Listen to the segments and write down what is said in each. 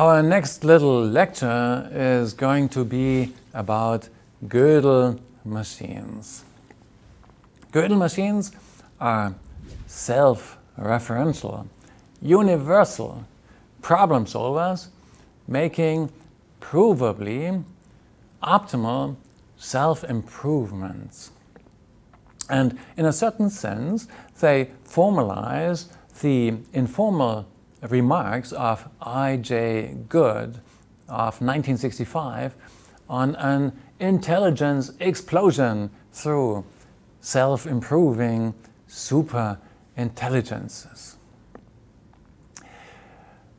Our next little lecture is going to be about Gödel machines. Gödel machines are self-referential, universal problem solvers making provably optimal self-improvements. And in a certain sense, they formalize the informal remarks of I.J. Good of 1965 on an intelligence explosion through self-improving superintelligences.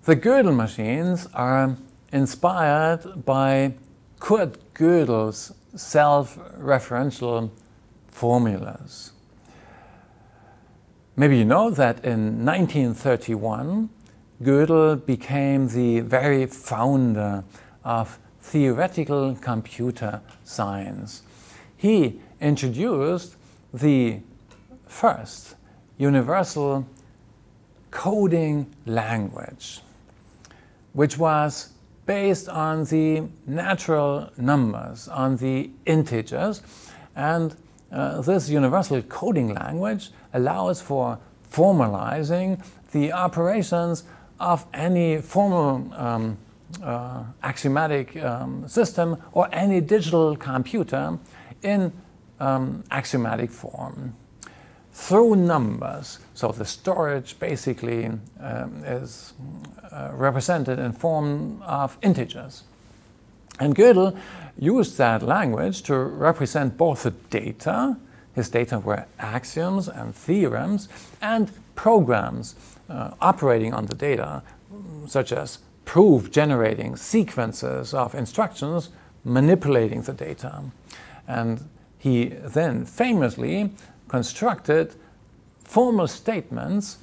The Gödel machines are inspired by Kurt Gödel's self-referential formulas. Maybe you know that in 1931, Gödel became the very founder of theoretical computer science. He introduced the first universal coding language, which was based on the natural numbers, on the integers, and this universal coding language allows for formalizing the operations of any formal axiomatic system or any digital computer in axiomatic form through numbers. So the storage basically is represented in form of integers. And Gödel used that language to represent both the data — his data were axioms and theorems — and programs operating on the data, such as proof-generating sequences of instructions manipulating the data. And he then famously constructed formal statements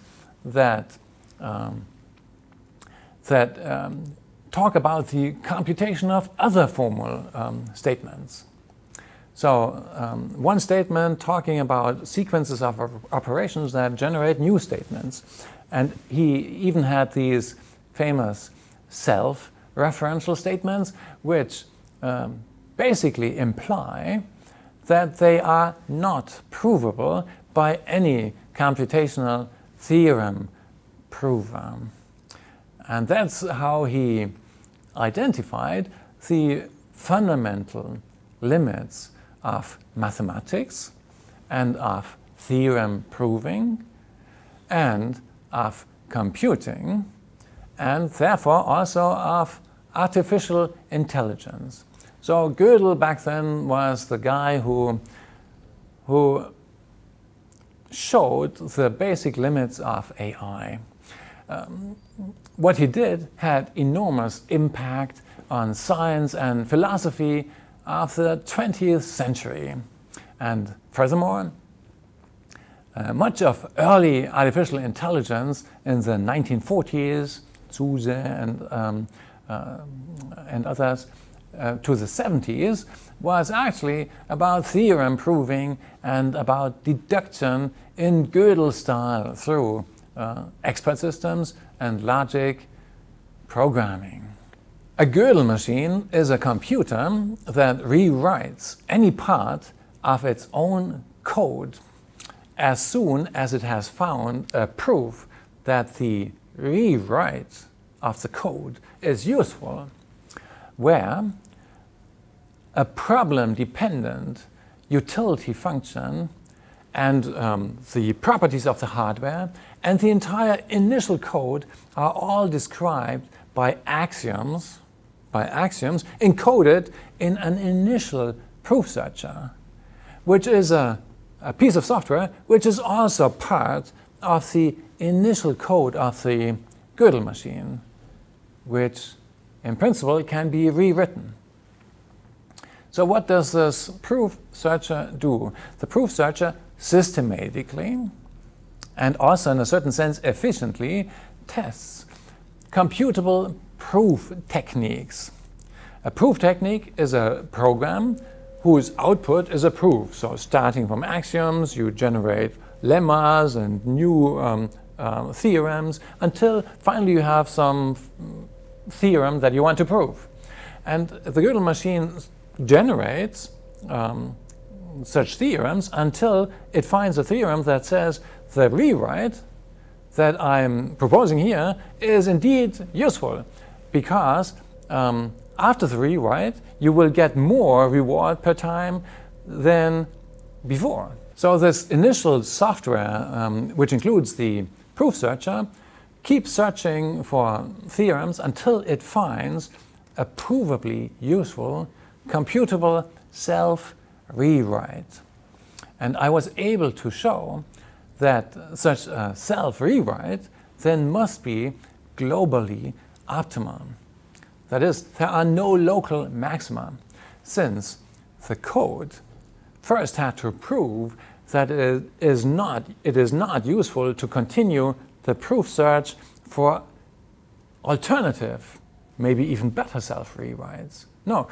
that, talk about the computation of other formal statements. So one statement talking about sequences of operations that generate new statements. And he even had these famous self-referential statements, which basically imply that they are not provable by any computational theorem prover. And that's how he identified the fundamental limits of mathematics and of theorem proving and of computing, and therefore also of artificial intelligence. So Gödel back then was the guy who showed the basic limits of AI. What he did had enormous impact on science and philosophy of the 20th century. And furthermore, much of early artificial intelligence in the 1940s, Zuse and others, to the 70s, was actually about theorem proving and about deduction in Gödel style through expert systems and logic programming. A Gödel machine is a computer that rewrites any part of its own code as soon as it has found a proof that the rewrite of the code is useful, where a problem-dependent utility function and the properties of the hardware and the entire initial code are all described by axioms, encoded in an initial proof searcher, which is a piece of software which is also part of the initial code of the Gödel machine, which in principle can be rewritten. So what does this proof searcher do? The proof searcher systematically and also in a certain sense efficiently tests computable proof techniques. A proof technique is a program whose output is a proof. So starting from axioms, you generate lemmas and new theorems until finally you have some theorem that you want to prove. And the Gödel machine generates such theorems until it finds a theorem that says the rewrite that I'm proposing here is indeed useful, because after the rewrite you will get more reward per time than before. So this initial software, which includes the proof searcher, keeps searching for theorems until it finds a provably useful, computable self-rewrite. And I was able to show that such a self-rewrite then must be globally optimal. That is, there are no local maxima, since the code first had to prove that it is not useful to continue the proof search for alternative, maybe even better self-rewrites. No,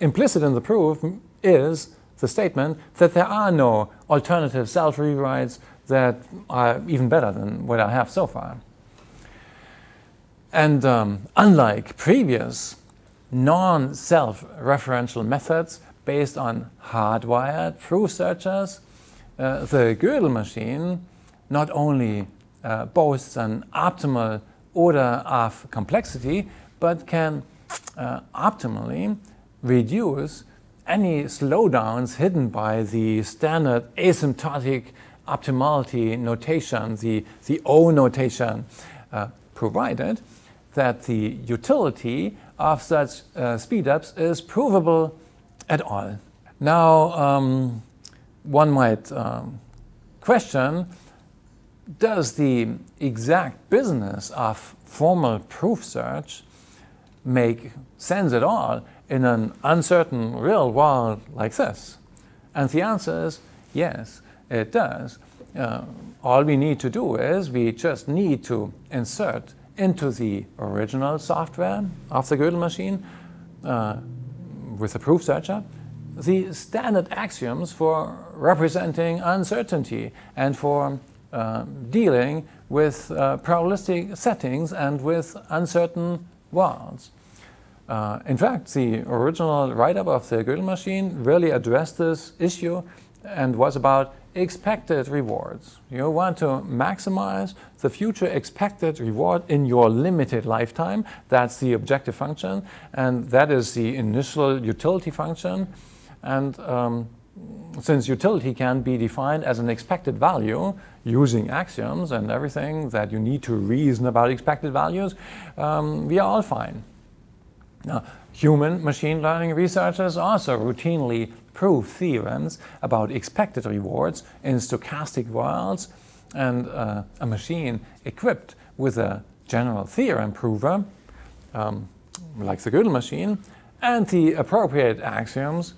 implicit in the proof is the statement that there are no alternative self-rewrites that are even better than what I have so far. And unlike previous non-self-referential methods based on hardwired proof searchers, the Gödel machine not only boasts an optimal order of complexity, but can optimally reduce any slowdowns hidden by the standard asymptotic optimality notation, the O notation, provided that the utility of such speedups is provable at all. Now, one might question, does the exact business of formal proof search make sense at all in an uncertain real world like this? And the answer is yes, it does. All we need to do is we just need to insert into the original software of the Gödel machine with the proof searcher the standard axioms for representing uncertainty and for dealing with probabilistic settings and with uncertain worlds. In fact, the original write-up of the Gödel machine really addressed this issue and was about expected rewards. You want to maximize the future expected reward in your limited lifetime. That's the objective function, and that is the initial utility function. And since utility can be defined as an expected value using axioms and everything that you need to reason about expected values, we are all fine. Now, human machine learning researchers also routinely prove theorems about expected rewards in stochastic worlds, and a machine equipped with a general theorem prover, like the Gödel machine, and the appropriate axioms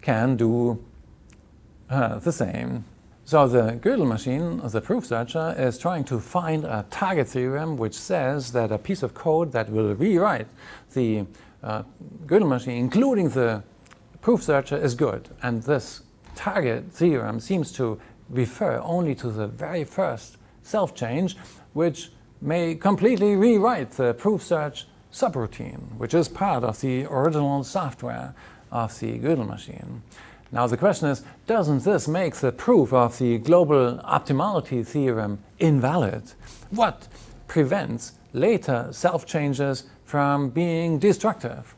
can do the same. So the Gödel machine, the proof searcher, is trying to find a target theorem which says that a piece of code that will rewrite the Gödel machine, including the proof searcher, is good. And this target theorem seems to refer only to the very first self-change, which may completely rewrite the proof search subroutine, which is part of the original software of the Gödel machine. Now the question is, doesn't this make the proof of the global optimality theorem invalid? What prevents later self-changes from being destructive?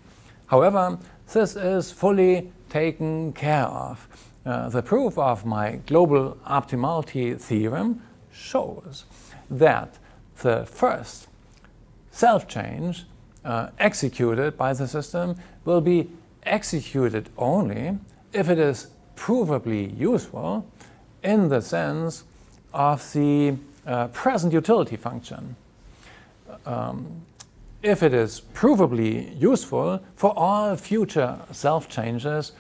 However, this is fully taken care of. The proof of my global optimality theorem shows that the first self-change executed by the system will be executed only if it is provably useful in the sense of the present utility function. If it is provably useful for all future self-changes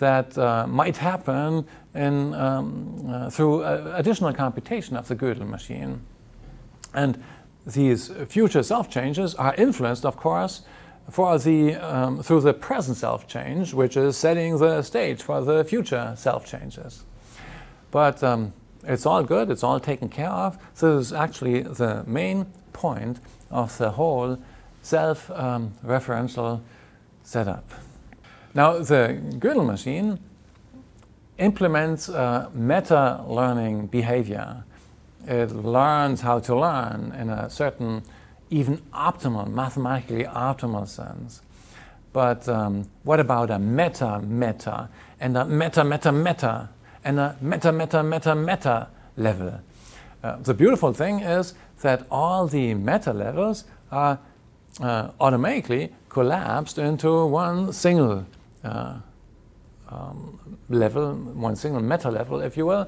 that might happen in, through additional computation of the Gödel machine. And these future self-changes are influenced, of course, through the present self-change, which is setting the stage for the future self-changes. But it's all good, it's all taken care of. This is actually the main point of the whole self-referential setup. Now, the Gödel machine implements meta-learning behavior. It learns how to learn in a certain, even optimal, mathematically optimal sense. But what about a meta-meta and a meta-meta-meta and a meta-meta-meta-meta level? The beautiful thing is that all the meta levels are automatically collapsed into one single level, one single meta level, if you will,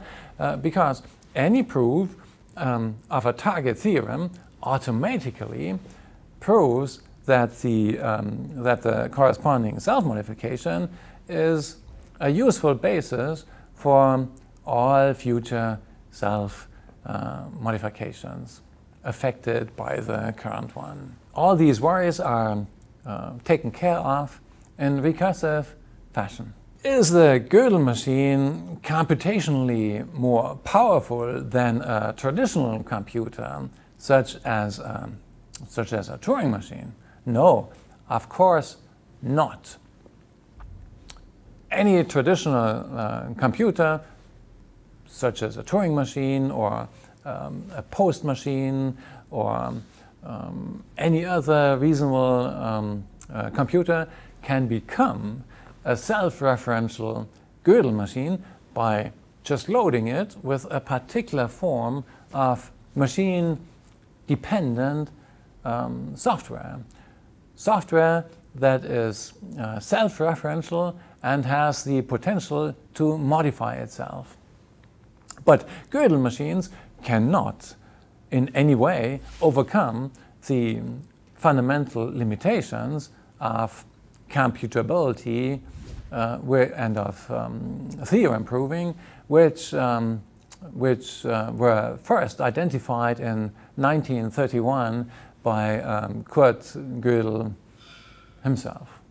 because any proof of a target theorem automatically proves that the corresponding self-modification is a useful basis for all future self-modifications affected by the current one. All these worries are taken care of in recursive fashion. Is the Gödel machine computationally more powerful than a traditional computer, such as a Turing machine? No, of course not. Any traditional computer, such as a Turing machine or a POST machine or any other reasonable computer, can become a self-referential Gödel machine by just loading it with a particular form of machine-dependent software. Software that is self-referential and has the potential to modify itself. But Gödel machines cannot in any way overcome the fundamental limitations of computability and of theorem proving, which were first identified in 1931 by Kurt Gödel himself.